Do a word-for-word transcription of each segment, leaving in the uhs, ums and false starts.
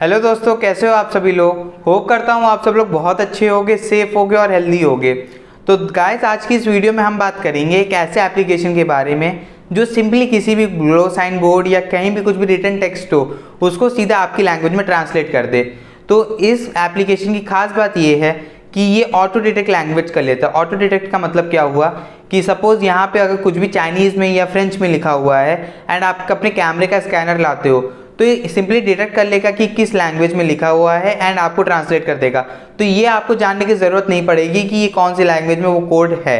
Hello दोस्तों, कैसे हो आप सभी लोग। होप करता हूँ आप सब लोग बहुत अच्छे होगे, सेफ होगे और हेल्दी होगे। तो गाइस, आज की इस वीडियो में हम बात करेंगे एक ऐसे एप्लीकेशन के बारे में जो सिंपली किसी भी ग्लो साइन बोर्ड या कहीं भी कुछ भी रिटन टेक्स्ट हो उसको सीधा आपकी लैंग्वेज में ट्रांसलेट कर दे। तो इस एप्लीकेशन की खास बात ये है कि ये ऑटो डिटेक्ट लैंग्वेज कर लेता है। ऑटो डिटेक्ट का मतलब क्या हुआ कि सपोज़ यहाँ पे अगर कुछ भी चाइनीज़ में या फ्रेंच में लिखा हुआ है एंड आप अपने कैमरे का स्कैनर लाते हो तो ये सिंपली डिटेक्ट कर लेगा कि किस लैंग्वेज में लिखा हुआ है एंड आपको ट्रांसलेट कर देगा। तो ये आपको जानने की ज़रूरत नहीं पड़ेगी कि ये कौन सी लैंग्वेज में वो कोड है।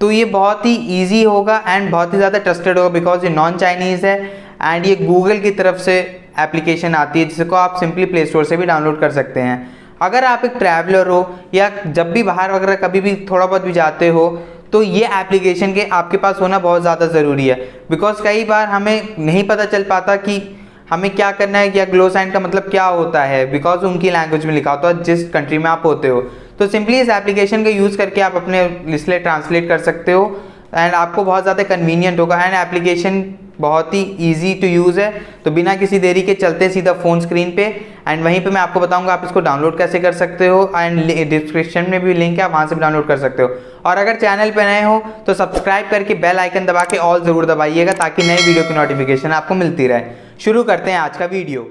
तो ये बहुत ही ईजी होगा एंड बहुत ही ज़्यादा ट्रस्टेड होगा बिकॉज ये नॉन चाइनीज़ है एंड ये गूगल की तरफ से एप्लीकेशन आती है जिसको आप सिंपली प्ले स्टोर से भी डाउनलोड कर सकते हैं। अगर आप एक ट्रैवलर हो या जब भी बाहर वगैरह कभी भी थोड़ा बहुत भी जाते हो तो ये एप्लीकेशन के आपके पास होना बहुत ज़्यादा ज़रूरी है बिकॉज कई बार हमें नहीं पता चल पाता कि हमें क्या करना है या ग्लो साइन का मतलब क्या होता है बिकॉज उनकी लैंग्वेज में लिखा होता है जिस कंट्री में आप होते हो। तो सिंपली इस एप्लीकेशन का यूज़ करके आप अपने इसलिए ट्रांसलेट कर सकते हो एंड आपको बहुत ज़्यादा कन्वीनियंट होगा एंड एप्लीकेशन बहुत ही ईजी टू यूज़ है। तो बिना किसी देरी के चलते सीधा फ़ोन स्क्रीन पे एंड वहीं पे मैं आपको बताऊंगा आप इसको डाउनलोड कैसे कर सकते हो एंड डिस्क्रिप्शन में भी लिंक है, आप वहाँ से भी डाउनलोड कर सकते हो। और अगर चैनल पे नए हो तो सब्सक्राइब करके बेल आइकन दबा के ऑल ज़रूर दबाइएगा ताकि नई वीडियो की नोटिफिकेशन आपको मिलती रहे। शुरू करते हैं आज का वीडियो।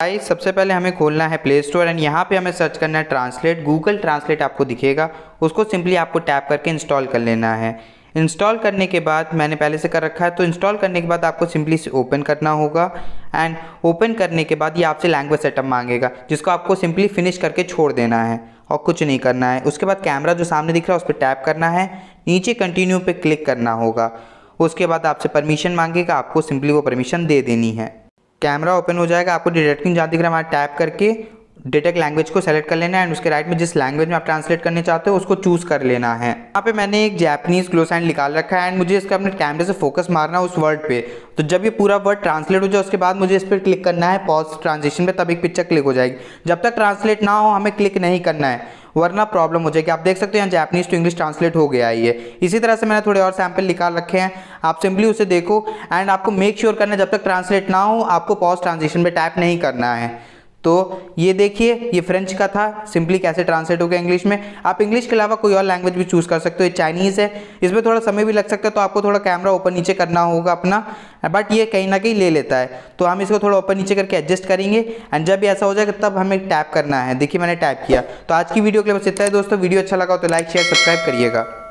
गाइस, सबसे पहले हमें खोलना है प्ले स्टोर एंड यहाँ पे हमें सर्च करना है ट्रांसलेट। गूगल ट्रांसलेट आपको दिखेगा, उसको सिंपली आपको टैप करके इंस्टॉल कर लेना है। इंस्टॉल करने के बाद, मैंने पहले से कर रखा है, तो इंस्टॉल करने के बाद आपको सिंपली से ओपन करना होगा एंड ओपन करने के बाद ये आपसे लैंग्वेज सेटअप मांगेगा जिसको आपको सिंपली फिनिश करके छोड़ देना है और कुछ नहीं करना है। उसके बाद कैमरा जो सामने दिख रहा है उस पर टैप करना है, नीचे कंटिन्यू पे क्लिक करना होगा। उसके बाद आपसे परमिशन मांगेगा, आपको सिंपली वो परमिशन दे देनी है। कैमरा ओपन हो जाएगा, आपको डिटेक्टिंग जहाँ दिख रहा है वहाँ टैप करके डिटेक्ट लैंग्वेज को सेलेक्ट कर लेना है एंड उसके राइट में जिस लैंग्वेज में आप ट्रांसलेट करने चाहते हो उसको चूज़ कर लेना है। यहाँ पे मैंने एक जैपनीज़ ग्लो साइन निकाल रखा है एंड मुझे इसका अपने कैमरे से फोकस मारना है उस वर्ड पे। तो जब ये पूरा वर्ड ट्रांसलेट हो जाए उसके बाद मुझे इस पर क्लिक करना है पॉज ट्रांजिशन पे, तब एक पिक्चर क्लिक हो जाएगी। जब तक ट्रांसलेट ना हो हमें क्लिक नहीं करना है वरना प्रॉब्लम हो जाएगी। आप देख सकते हो यहाँ जापनीज़ टू इंग्लिश ट्रांसलेट हो गया है। ये इसी तरह से मैंने थोड़े और सैम्पल निकाल रखे हैं, आप सिंपली उसे देखो एंड आपको मेक श्योर करना है जब तक ट्रांसलेट ना हो आपको पॉज ट्रांजिशन पर टैप नहीं करना है। तो ये देखिए, ये फ्रेंच का था, सिंपली कैसे ट्रांसलेट हो गया इंग्लिश में। आप इंग्लिश के अलावा कोई और लैंग्वेज भी चूज़ कर सकते हो। ये चाइनीज़ है, इसमें थोड़ा समय भी लग सकता है तो आपको थोड़ा कैमरा ऊपर नीचे करना होगा अपना, बट ये कहीं ना कहीं ले लेता है तो हम इसको थोड़ा ऊपर नीचे करके एडजस्ट करेंगे एंड जब भी ऐसा हो जाएगा तब हमें टैप करना है। देखिए मैंने टैप किया। तो आज की वीडियो के लिए बस इतना है दोस्तों। वीडियो अच्छा लगा हो तो लाइक शेयर सब्सक्राइब करिएगा।